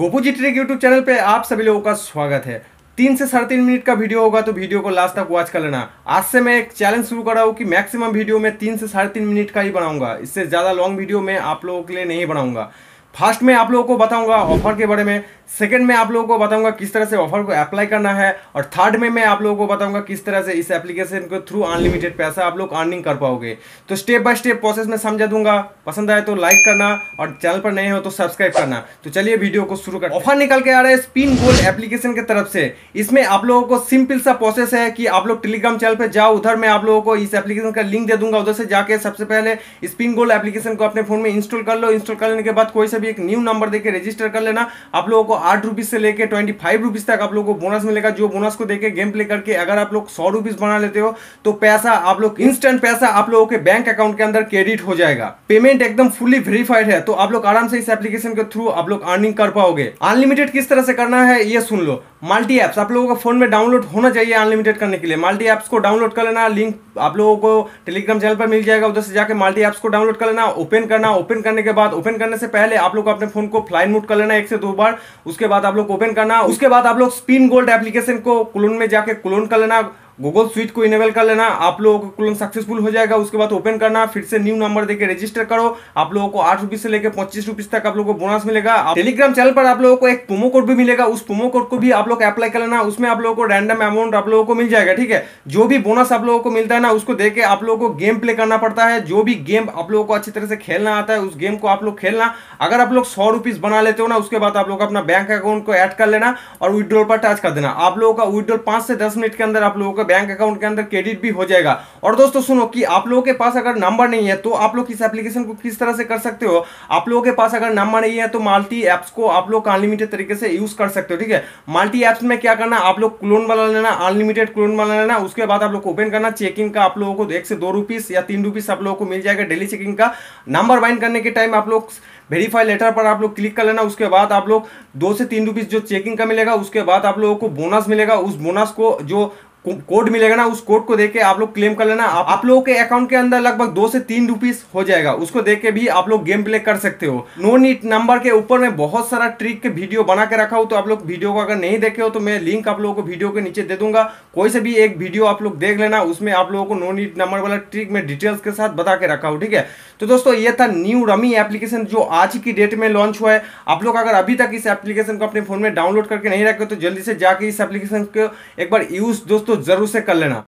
Gopu ji trek YouTube channel पे आप सभी लोगों का स्वागत है। 3 से साढ़े 3 मिनट का वीडियो होगा, तो वीडियो को लास्ट तक वॉच कर लेना। आज से मैं एक चैलेंज शुरू कर रहा हूँ कि मैक्सिमम वीडियो मैं 3 से साढ़े 3 मिनट का ही बनाऊंगा। इससे ज़्यादा लॉन्ग वीडियो मैं आप लोगों के लिए नहीं बनाऊंगा। फर्स्ट में आप लोगों को बताऊंगा ऑफर के बारे में, सेकंड में आप लोगों को बताऊंगा किस तरह से ऑफर को अप्लाई करना है, और थर्ड में मैं आप लोगों को बताऊंगा किस तरह से इस एप्लीकेशन के थ्रू अनलिमिटेड पैसा आप लोग अर्निंग कर पाओगे। तो स्टेप बाय स्टेप प्रोसेस में समझा दूंगा। पसंद आए तो लाइक करना और चैनल पर नए हो तो सब्सक्राइब करना। तो चलिए वीडियो को शुरू कर। ऑफर निकल के आ रहा है स्पिन गोल्ड एप्लीकेशन की तरफ से। इसमें आप लोगों को सिंपल सा प्रोसेस है कि आप लोग टेलीग्राम चैनल पर जाओ, उधर मैं आप लोगों को इस एप्लीकेशन का लिंक दे दूंगा। उधर से जाके सबसे पहले स्पिन गोल्ड एप्लीकेशन को अपने फोन में इंस्टॉल कर लो। इंस्टॉल कर लेने के बाद कोई भी एक न्यू नंबर देके रजिस्टर कर लेना। आप लोगों को 8 रुपीज से लेके 25 रुपीज तक आप लोगों को बोनस मिलेगा। जो बोनस को देके गेम प्ले करके अगर आप लोग 100 रुपीज बना लेते हो तो पैसा आप लोग इंस्टेंट पैसा आप लोगों के बैंक अकाउंट के अंदर क्रेडिट हो जाएगा। पेमेंट एकदम फुली वेरीफाइड है, तो आप लोग आराम से इस एप्लीकेशन के थ्रू आप लोग अर्निंग कर पाओगे। अनलिमिटेड किस तरह से करना है ये सुन लो। मल्टी एप्स आप लोगों का फोन में डाउनलोड होना चाहिए अनलिमिटेड करने के लिए। मल्टी एप्स को डाउनलोड कर लेना, लिंक आप लोगों को टेलीग्राम चैनल पर मिल जाएगा। उधर से जाके मल्टी एप्स को डाउनलोड कर लेना, ओपन करना। ओपन करने के बाद, ओपन करने से पहले आप लोग अपने फोन को फ्लाइट मोड कर लेना 1 से 2 बार। उसके बाद आप लोग ओपन करना। उसके बाद आप लोग स्पिन गोल्ड एप्लीकेशन को क्लोन में जाके क्लोन कर लेना, गूगल स्विट को इनेबल कर लेना। आप लोगों को क्लोन सक्सेसफुल हो जाएगा। उसके बाद ओपन करना, फिर से न्यू नंबर देके रजिस्टर करो। आप लोगों को 8 रुपीज से लेकर 25 रुपीज तक आप लोगों को बोनस मिलेगा। टेलीग्राम चैनल पर आप लोगों को एक प्रोमो कोड भी मिलेगा, उस प्रोमो कोड को भी आप लोग अप्लाई कर लेना। उसमें आप लोगों को रैंडम अमाउंट आप लोगों को मिल जाएगा। ठीक है, जो भी बोनस आप लोगों को मिलता है ना, उसको देके आप लोगों को गेम प्ले करना पड़ता है। जो भी गेम आप लोगों को अच्छी तरह से खेलना आता है, उस गेम को आप लोग खेलना। अगर आप लोग 100 रुपीज बना लेते हो ना, उसके बाद आप लोग अपना बैंक अकाउंट को ऐड कर लेना और विड्रॉल पर टच कर देना। आप लोगों का विड्रॉल 5 से 10 मिनट के अंदर आप लोगों का बैंक अकाउंट के अंदर क्रेडिट भी हो जाएगा। और दोस्तों सुनो कि आप लोगों के पास अगर नंबर नहीं है तो आप लोग इस एप्लीकेशन को किस तरह से कर सकते हो। आप लोगों के पास अगर नंबर नहीं है तो मल्टी एप्स को आप लोग अनलिमिटेड तरीके से यूज कर सकते हो। ठीक है, मल्टी एप्स में क्या करना, आप लोग क्लोन बना लेना, अनलिमिटेड क्लोन बना लेना। उसके बाद आप लोग ओपन करना। चेकिंग का आप लोगों को 1 से 2 रुपीज या 3 रुपीज आप लोगों को मिल जाएगा डेली चेकिंग का। नंबर बाइंड करने के टाइम आप लोग वेरीफाई लेटर पर आप लोग क्लिक कर लेना। उसके बाद आप लोग 2 से 3 रुपीज जो चेकिंग का मिलेगा, उसके बाद आप लोगों को बोनस मिलेगा। उस बोनस को जो कोड मिलेगा ना, उस कोड को देके आप लोग क्लेम कर लेना। आप लोगों के अकाउंट के अंदर लगभग 2 से 3 रुपीज हो जाएगा। उसको देके भी आप लोग गेम प्ले कर सकते हो। नो नीट नंबर के ऊपर मैं बहुत सारा ट्रिक के वीडियो बना के रखा हूँ, तो आप लोग वीडियो को अगर नहीं देखे हो तो मैं लिंक आप लोगों को वीडियो के नीचे दे दूंगा। कोई से भी एक वीडियो आप लोग देख लेना, उसमें आप लोगों को नो नीट नंबर वाला ट्रिक में डिटेल्स के साथ बता के रखा हूँ। ठीक है, तो दोस्तों ये था न्यू रमी एप्लीकेशन जो आज की डेट में लॉन्च हुआ है। आप लोग अगर अभी तक इस एप्लीकेशन को अपने फोन में डाउनलोड करके नहीं रखे तो जल्दी से जाके इस एप्लीकेशन को एक बार यूज दोस्तों जरूर से कर लेना।